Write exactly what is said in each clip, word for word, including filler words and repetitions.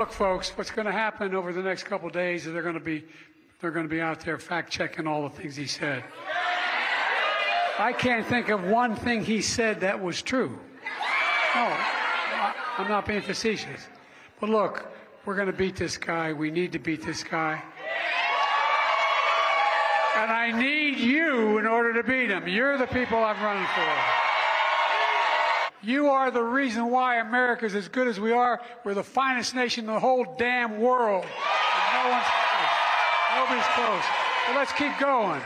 Look, folks, what's going to happen over the next couple of days is they're going to be they're going to be out there fact-checking all the things he said. I can't think of one thing he said that was true. No, I'm not being facetious. But look, we're going to beat this guy. We need to beat this guy. And I need you in order to beat him. You're the people I'm running for. You are the reason why America's as good as we are. We're the finest nation in the whole damn world. And no one's close. Nobody's close. But let's keep going.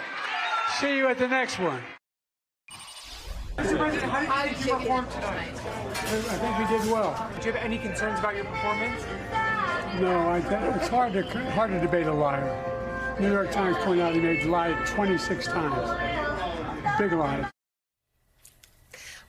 See you at the next one. Mister President, how did you perform tonight? I think we did well. Did you have any concerns about your performance? No, I th it's hard to hard to debate a liar. New York Times pointed out he made lied twenty-six times. Big lie.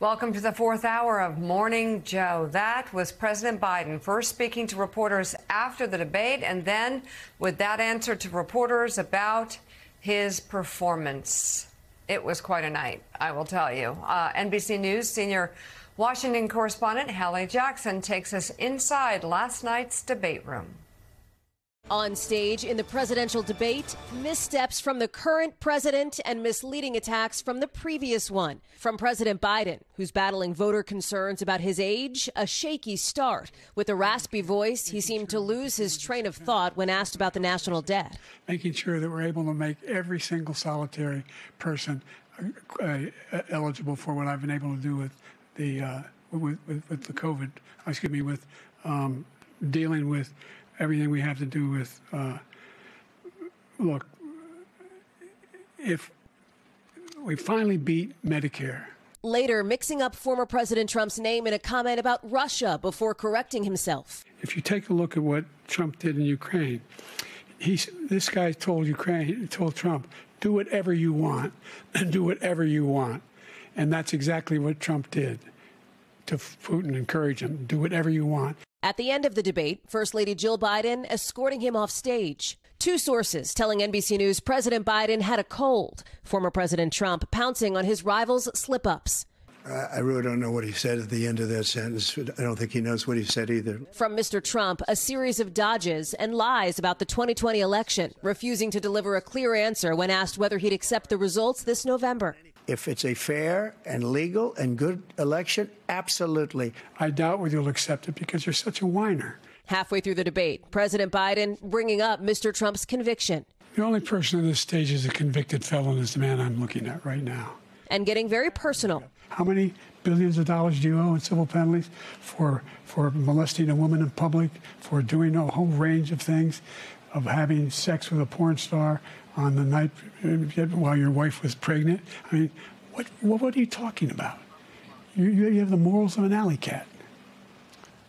Welcome to the fourth hour of Morning Joe. That was President Biden first speaking to reporters after the debate, and then with that answer to reporters about his performance. It was quite a night, I will tell you. Uh, N B C News senior Washington correspondent Hallie Jackson takes us inside last night's debate room. On stage in the presidential debate, missteps from the current president and misleading attacks from the previous one. From President Biden, who's battling voter concerns about his age, a shaky start. With a raspy voice, he seemed to lose his train of thought when asked about the national debt. Making sure that we're able to make every single solitary person uh, eligible for what I've been able to do with the, uh, with, with, with the COVID, excuse me, with um, dealing with everything we have to do with, uh, look, if we finally beat Medicare. Later, mixing up former President Trump's name in a comment about Russia before correcting himself. If you take a look at what Trump did in Ukraine, he's, this guy told Ukraine, told Trump, do whatever you want, and do whatever you want. And that's exactly what Trump did to Putin, encourage him, do whatever you want. At the end of the debate, First Lady Jill Biden escorting him off stage. Two sources telling N B C News President Biden had a cold. Former President Trump pouncing on his rival's slip-ups. I really don't know what he said at the end of that sentence. I don't think he knows what he said either. From Mister Trump, a series of dodges and lies about the twenty twenty election, refusing to deliver a clear answer when asked whether he'd accept the results this November. If it's a fair and legal and good election, absolutely. I doubt whether you'll accept it because you're such a whiner. Halfway through the debate, President Biden bringing up Mister Trump's conviction. The only person on this stage is a convicted felon is the man I'm looking at right now. And getting very personal. How many billions of dollars do you owe in civil penalties for for molesting a woman in public, for doing a whole range of things, of having sex with a porn star on the night while your wife was pregnant? I mean, what what, what are you talking about? You, you have the morals of an alley cat.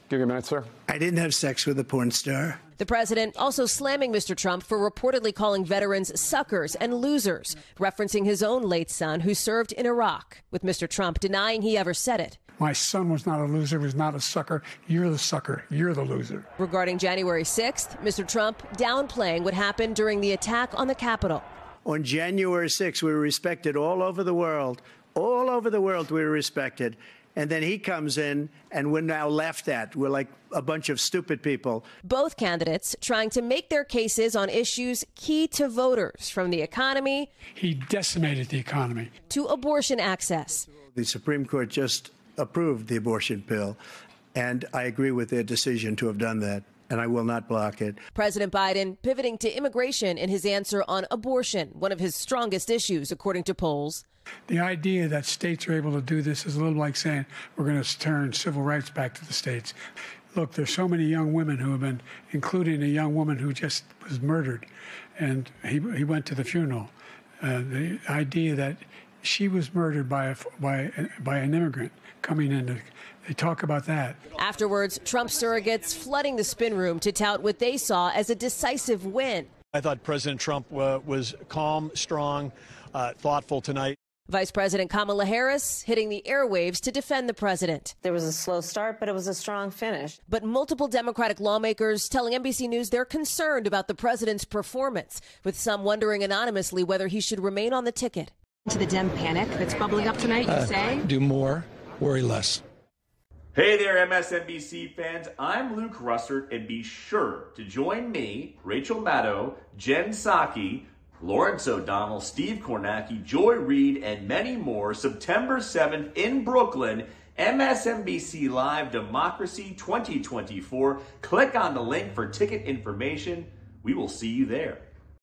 Give me a minute, sir. I didn't have sex with a porn star. The president also slamming Mister Trump for reportedly calling veterans suckers and losers, referencing his own late son who served in Iraq, with Mister Trump denying he ever said it. My son was not a loser, was not a sucker. You're the sucker. You're the loser. Regarding January sixth, Mister Trump downplaying what happened during the attack on the Capitol. On January sixth, we were respected all over the world. All over the world we were respected. And then he comes in, and we're now laughed at. We're like a bunch of stupid people. Both candidates trying to make their cases on issues key to voters, from the economy. He decimated the economy. To abortion access. The Supreme Court just approved the abortion pill, and I agree with their decision to have done that, and I will not block it. President Biden pivoting to immigration in his answer on abortion, one of his strongest issues, according to polls. The idea that states are able to do this is a little like saying we're going to turn civil rights back to the states. Look, there's so many young women who have been, including a young woman who just was murdered, and he, he went to the funeral. Uh, the idea that she was murdered by a, by by an immigrant coming in to, they talk about that. Afterwards, Trump surrogates flooding the spin room to tout what they saw as a decisive win. I thought President Trump uh, was calm, strong, uh, thoughtful tonight. Vice President Kamala Harris hitting the airwaves to defend the president. There was a slow start, but it was a strong finish. But multiple Democratic lawmakers telling N B C News they're concerned about the president's performance, with some wondering anonymously whether he should remain on the ticket. To the Dem panic that's bubbling up tonight, you uh, say? Do more, worry less. Hey there, M S N B C fans. I'm Luke Russert, and be sure to join me, Rachel Maddow, Jen Psaki, Lawrence O'Donnell, Steve Kornacki, Joy Reid, and many more September seventh in Brooklyn, M S N B C Live Democracy twenty twenty-four. Click on the link for ticket information. We will see you there.